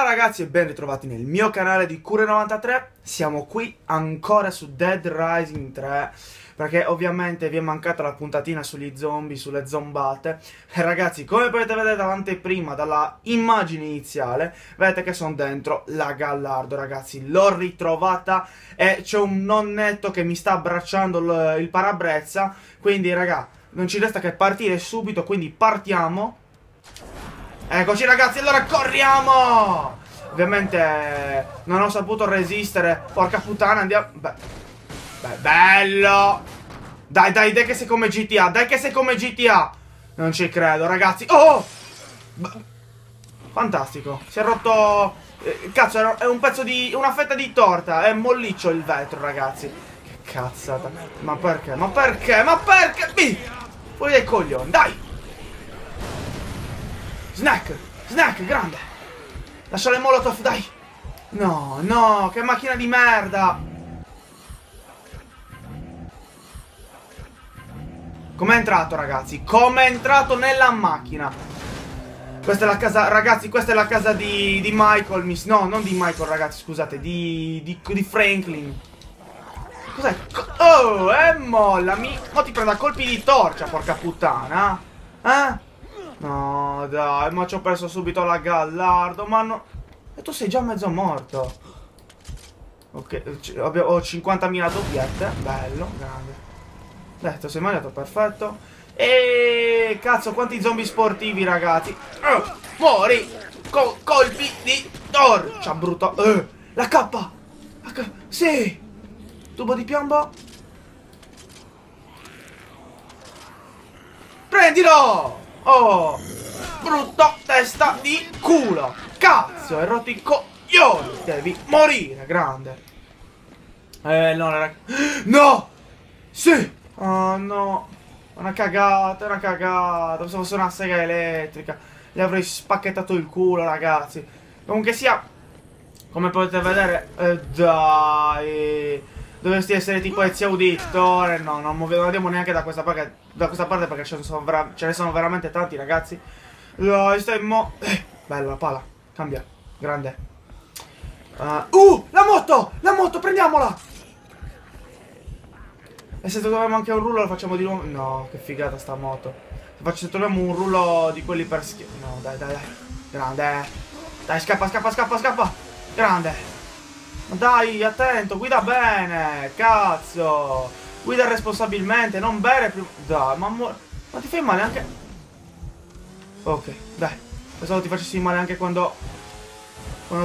Ciao ragazzi e ben ritrovati nel mio canale di Curre93. Siamo qui ancora su Dead Rising 3 perché ovviamente vi è mancata la puntatina sugli zombie, sulle zombate. E ragazzi, come potete vedere dall'anteprima, dalla immagine iniziale, vedete che sono dentro la Gallardo. Ragazzi, l'ho ritrovata e c'è un nonnetto che mi sta abbracciando il parabrezza. Quindi raga, non ci resta che partire subito, quindi partiamo. Eccoci ragazzi, allora corriamo! Ovviamente non ho saputo resistere. Porca puttana, andiamo. Beh, bello! Dai che sei come GTA, dai che sei come GTA! Non ci credo ragazzi. Oh! Fantastico, si è rotto. Cazzo, è un pezzo di... una fetta di torta. È molliccio il vetro ragazzi. Che cazzata. Ma perché? Ma perché? Ma perché? Fuori dai coglioni, dai! Snack! Snack, grande! Lascia le molotov, dai! No, che macchina di merda! Com'è entrato, ragazzi? Com'è entrato nella macchina? Questa è la casa, ragazzi, questa è la casa di Michael, no, non di Michael, ragazzi, scusate, di Franklin. Cos'è? Oh, e mollami! Ma ti prendo a colpi di torcia, porca puttana! Eh? No, dai, ma ci ho perso subito la Gallardo, ma no... E tu sei già mezzo morto. Ok, ho 50.000 doppiette. Bello, grande. Dai, ti sei mangiato, perfetto. E cazzo, quanti zombie sportivi, ragazzi. Muori! Colpi di torcia, brutto. La K! La K! Sì! Tubo di piombo. Prendilo! Oh, brutto testa di culo. Cazzo, hai rotto i coglioni. Devi morire, grande. No, raga. No! Sì! Oh, no. Una cagata, una cagata. Pensavo fosse una sega elettrica. Gli avrei spacchettato il culo, ragazzi. Comunque sia, come potete vedere, dai, dovresti essere tipo Ezio Auditore. No, non andiamo neanche da questa parte, perché ce ne sono veramente tanti, ragazzi. Dai, stai mo... bella la pala. Cambia. Grande. La moto! La moto, prendiamola! E se troviamo anche un rullo lo facciamo di nuovo... No, che figata sta moto. Se troviamo un rullo di quelli per schiena... No, dai. Grande. Dai, scappa. Grande. Dai, attento, guida bene, cazzo. Guida responsabilmente, non bere prima. Dai, ma ti fai male anche. Ok, dai. Pensavo ti facessi male anche quando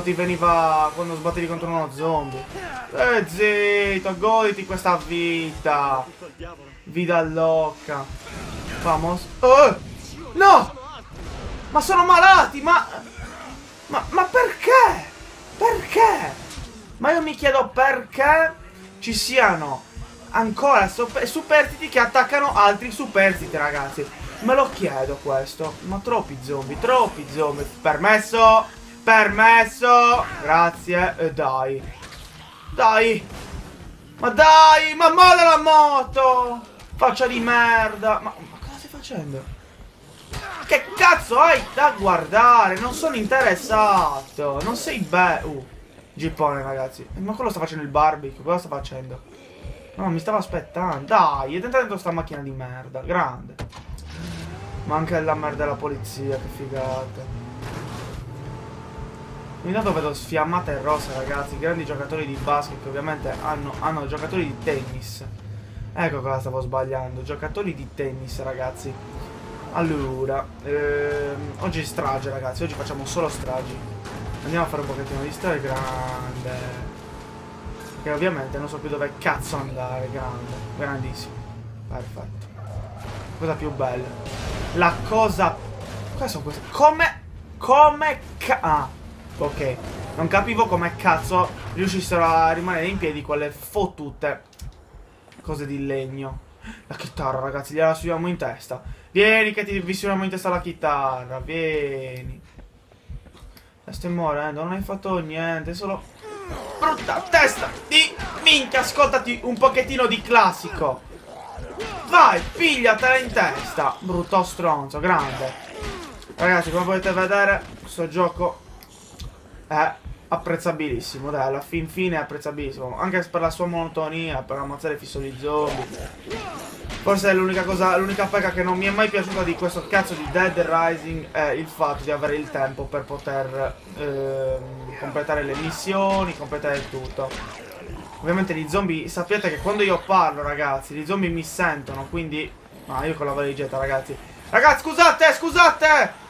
ti veniva, quando sbattevi contro uno zombie. Zitto, goditi questa vita. Vida loca. Vamos. No! Ma sono malati, ma perché? Perché? Ma io mi chiedo perché ci siano ancora superstiti che attaccano altri superstiti, ragazzi. Me lo chiedo questo. Ma troppi zombie. Permesso. Grazie. Dai. Ma molla la moto. Faccia di merda. Ma cosa stai facendo? Che cazzo hai da guardare? Non sono interessato. Non sei bello. Gippone, ragazzi. Ma quello sta facendo il barbecue. Cosa sta facendo? No, mi stava aspettando. Dai, è entrato dentro sta macchina di merda. Grande. Ma anche la merda della polizia. Che figata. Intanto vedo sfiammata e rosa, ragazzi. Grandi giocatori di basket che ovviamente hanno giocatori di tennis. Ecco cosa stavo sbagliando. Giocatori di tennis, ragazzi. Allora oggi strage, ragazzi. Oggi facciamo solo stragi. Andiamo a fare un pochettino di storia, grande. Che ovviamente non so più dove cazzo andare, grande. Grandissimo. Perfetto. Cosa più bella. La cosa... Cosa sono queste? Come Ah, ok. Non capivo come cazzo riuscissero a rimanere in piedi quelle fottute cose di legno. La chitarra, ragazzi, gliela suoniamo in testa. Vieni che vi suoniamo in testa la chitarra. Vieni. Stai morendo, non hai fatto niente, solo... Brutta testa di minchia, ascoltati un pochettino di classico. Vai, pigliatela in testa. Brutto stronzo, grande. Ragazzi, come potete vedere, questo gioco è apprezzabilissimo, dai, alla fin fine è apprezzabilissimo, anche per la sua monotonia, per ammazzare fisso di zombie. Forse è l'unica cosa, l'unica pecca che non mi è mai piaciuta di questo cazzo di Dead Rising è il fatto di avere il tempo per poter completare le missioni, completare tutto. Ovviamente gli zombie, sappiate che quando io parlo, ragazzi, gli zombie mi sentono, quindi... Ma io con la valigetta, ragazzi. Ragazzi, scusate, scusate!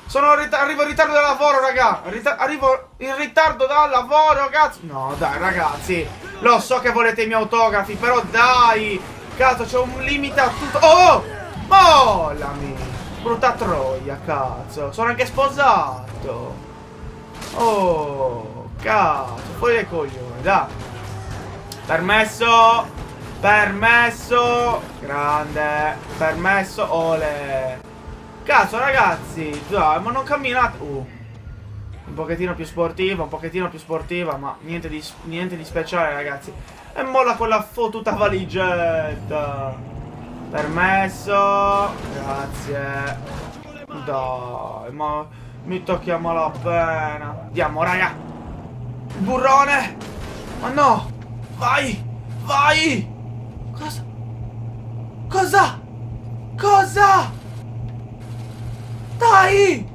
Arrivo in ritardo dal lavoro, raga. Arrivo in ritardo dal lavoro, cazzo. No, dai, ragazzi. Lo so che volete i miei autografi, però dai. Cazzo, c'è un limite a tutto. Oh, mollami. Brutta troia, cazzo. Sono anche sposato. Oh, cazzo. Fuori dai coglioni, dai. Permesso. Permesso. Grande. Permesso. Ole. Cazzo, ragazzi, dai, ma non camminate. Un pochettino più sportiva, un pochettino più sportiva, ma niente di speciale, ragazzi. E molla quella fottuta valigetta. Permesso. Grazie. Dai, ma mi tocca malapena. Andiamo, raga. Il burrone. Ma no. Vai. Vai. Cosa? Cosa? Cosa? Dai!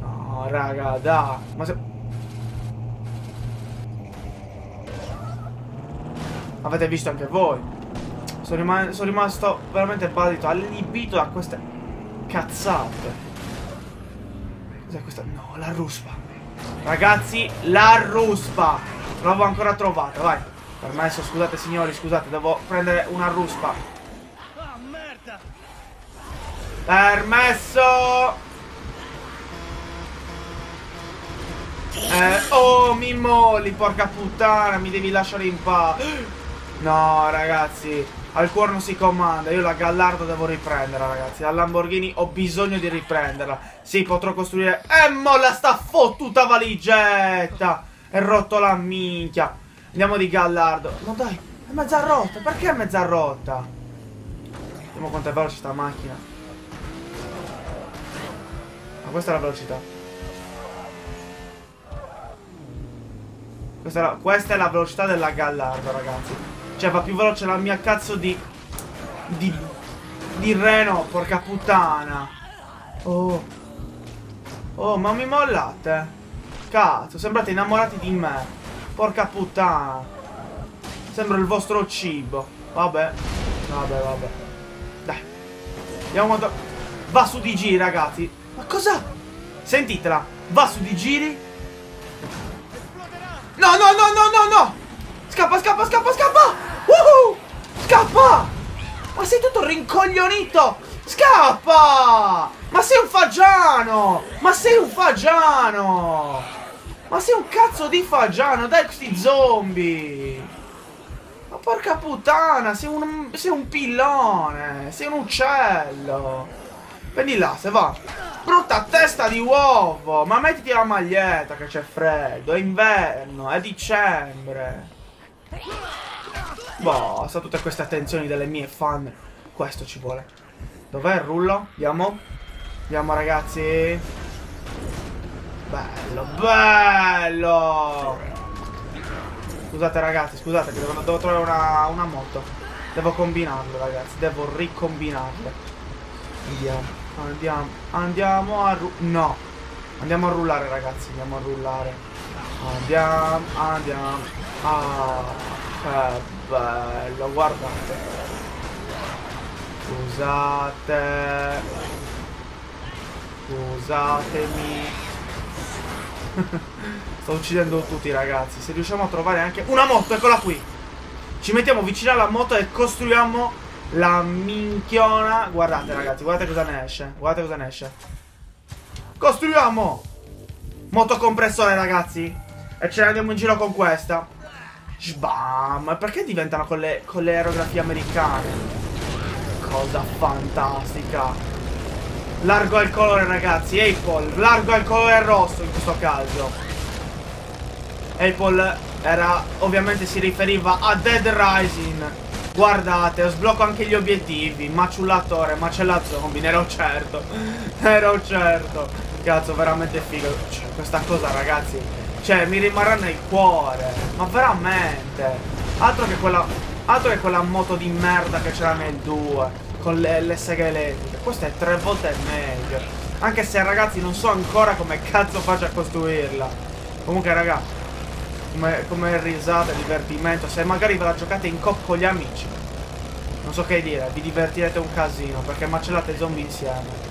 No, raga, dai! Ma se... Avete visto anche voi? Sono rimasto veramente basito, allibito da queste cazzate. Cos'è questa? No, la ruspa. Ragazzi, la ruspa! Non l'avevo ancora trovata, vai. Per me adesso, scusate signori, scusate, devo prendere una ruspa. Permesso! Oh, mi molli, porca puttana, mi devi lasciare in pace. No, ragazzi, al cuore non si comanda, io la Gallardo devo riprenderla, ragazzi. La Lamborghini ho bisogno di riprenderla. Sì, potrò costruire... molla sta fottuta valigetta! È rotto la minchia. Andiamo di Gallardo. No dai, è mezza rotta, perché è mezza rotta? Vediamo quanto è veloce sta macchina. Ma questa è la velocità. Questa è la velocità della Gallardo, ragazzi. Cioè va più veloce la mia cazzo di Renault, porca puttana. Oh. Oh, ma mi mollate. Cazzo, sembrate innamorati di me. Porca puttana. Sembro il vostro cibo. Vabbè. Vabbè, vabbè. Dai. Andiamo quanto... Va su di G, ragazzi. Ma cosa? Sentitela, va su di giri. No, no, no, no, no, no. Scappa, scappa, scappa, scappa. Scappa. Ma sei tutto rincoglionito. Scappa. Ma sei un fagiano. Ma sei un fagiano. Ma sei un cazzo di fagiano. Dai, questi zombie. Ma porca puttana. Sei un pillone. Sei un uccello. Vieni là, se va. Brutta testa di uovo. Ma mettiti la maglietta che c'è freddo. È inverno, è dicembre. Boh, sa tutte queste attenzioni delle mie fan. Questo ci vuole. Dov'è il rullo? Andiamo. Andiamo, ragazzi. Bello, bello. Scusate, ragazzi, scusate che devo trovare una moto. Devo combinarle, ragazzi. Devo ricombinarle. Andiamo. Andiamo a no. Andiamo a rullare, ragazzi. Andiamo a rullare. Andiamo. Ah, che bello. Guardate. Scusate. Scusatemi. Sto uccidendo tutti, ragazzi. Se riusciamo a trovare anche una moto, eccola qui. Ci mettiamo vicino alla moto e costruiamo la minchiona. Guardate, ragazzi, guardate cosa ne esce. Guardate cosa ne esce. Costruiamo motocompressore, ragazzi. E ce ne andiamo in giro con questa. Sbam. Perché diventano con le aerografie americane? Cosa fantastica. Largo al colore, ragazzi. Apple, largo al colore rosso in questo caso. Apple era, ovviamente si riferiva a Dead Rising. Guardate, sblocco anche gli obiettivi. Maciullatore, macella zombie. Ne ero certo. Cazzo, veramente figo. Cioè, questa cosa, ragazzi, Cioè, mi rimarrà nel cuore. Ma veramente. Altro che quella moto di merda che c'era nel 2. Con le seghe elettriche. Questa è 3 volte meglio. Anche se, ragazzi, non so ancora come cazzo faccio a costruirla. Comunque, raga, come risata, divertimento. Se magari ve la giocate in coppia con gli amici, non so che dire, vi divertirete un casino, perché macellate i zombie insieme.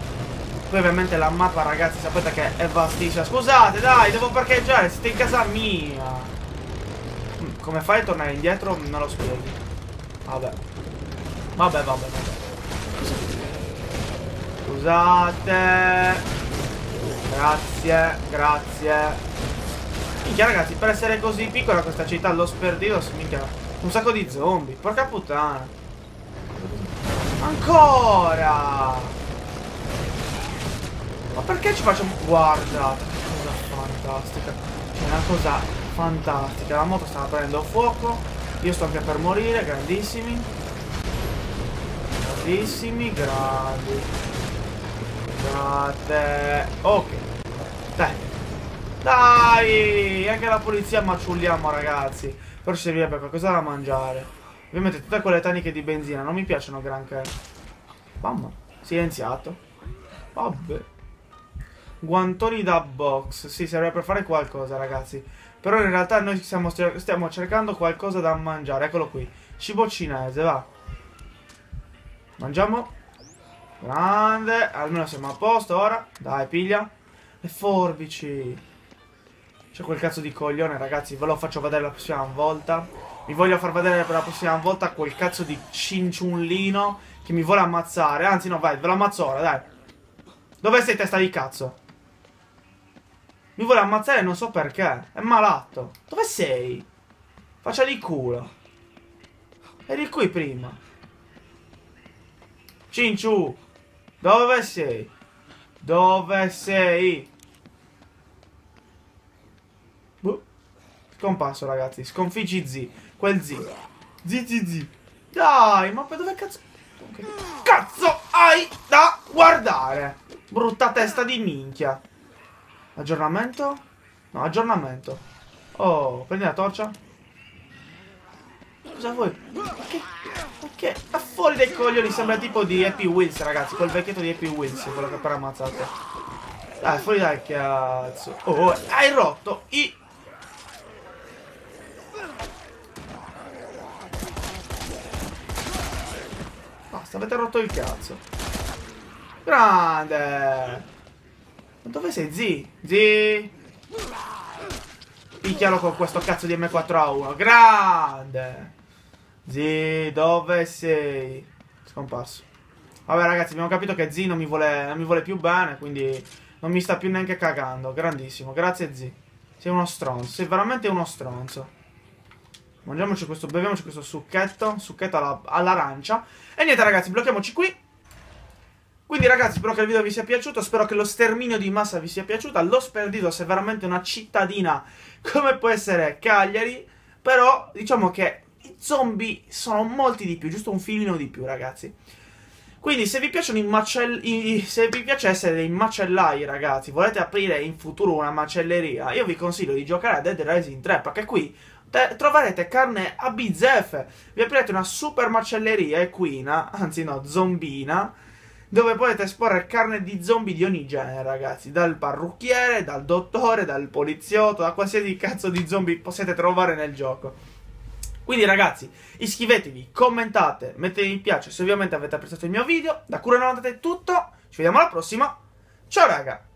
Poi ovviamente la mappa, ragazzi, sapete che è vastissima. Scusate, dai, devo parcheggiare, siete in casa mia. Come fai a tornare indietro? Non lo spieghi. Vabbè. Vabbè. Scusate. Grazie. Minchia, ragazzi, per essere così piccola questa città, Los Perdidos, minchia, un sacco di zombie. Porca puttana. Ancora! Ma perché ci facciamo... Guardate, che cosa fantastica. C'è una cosa fantastica. La moto sta prendendo fuoco. Io sto anche per morire. Grandissimi. Grandi. Guardate. Ok. Dai. Anche la polizia maciulliamo, ragazzi. Però ci servirebbe qualcosa da mangiare. Ovviamente tutte quelle taniche di benzina non mi piacciono granché. Mamma. Silenziato. Vabbè. Guantoni da box. Sì, serve per fare qualcosa, ragazzi. Però in realtà noi stiamo cercando qualcosa da mangiare. Eccolo qui. Cibo cinese, va. Mangiamo. Grande. Almeno siamo a posto ora. Dai, piglia. Le forbici. C'è quel cazzo di coglione, ragazzi. Ve lo faccio vedere la prossima volta. Vi voglio far vedere per la prossima volta quel cazzo di cinciullino che mi vuole ammazzare. Anzi, no, vai, ve lo ammazzo ora, dai. Dove sei, testa di cazzo? Mi vuole ammazzare, non so perché. È malato. Dove sei? Faccia di culo. Eri qui prima. Cinciu. Dove sei? Boh. Scomparso, ragazzi. Sconfiggi Z. Quel Z. Z. Dai, ma per dove cazzo... Okay. Cazzo hai da guardare? Brutta testa di minchia. Aggiornamento? No, aggiornamento. Oh, prendi la torcia. Cosa vuoi? Che a fuori dei coglioni, sembra tipo di Happy Wheels, ragazzi. Quel vecchietto di Happy Wheels, quello che per ammazzate. Dai, fuori dal cazzo. Oh, hai rotto i... Basta, avete rotto il cazzo. Grande. Ma dove sei, Zi? Zi! Picchialo con questo cazzo di M4A1. Grande! Zi, dove sei? Scomparso. Vabbè, ragazzi, abbiamo capito che Zi non mi vuole più bene, quindi non mi sta più neanche cagando. Grandissimo, grazie Zi. Sei uno stronzo, sei veramente uno stronzo. Mangiamoci questo, beviamoci questo succhetto. Succhetto all'arancia. E niente, ragazzi, blocchiamoci qui. Quindi, ragazzi, spero che il video vi sia piaciuto, spero che lo sterminio di massa vi sia piaciuto. Los Perdidos è veramente una cittadina come può essere Cagliari, però diciamo che i zombie sono molti di più, giusto un filino di più, ragazzi. Quindi se vi piacciono se vi piace essere dei macellai, ragazzi, volete aprire in futuro una macelleria, io vi consiglio di giocare a Dead Rising 3, perché qui troverete carne a bizzeffe. Vi aprirete una super macelleria equina, anzi no, zombina, dove potete esporre carne di zombie di ogni genere, ragazzi. Dal parrucchiere, dal dottore, dal poliziotto, da qualsiasi cazzo di zombie possiate trovare nel gioco. Quindi, ragazzi, iscrivetevi, commentate, mettete mi piace se ovviamente avete apprezzato il mio video. Da Curre90 è tutto, ci vediamo alla prossima. Ciao, raga!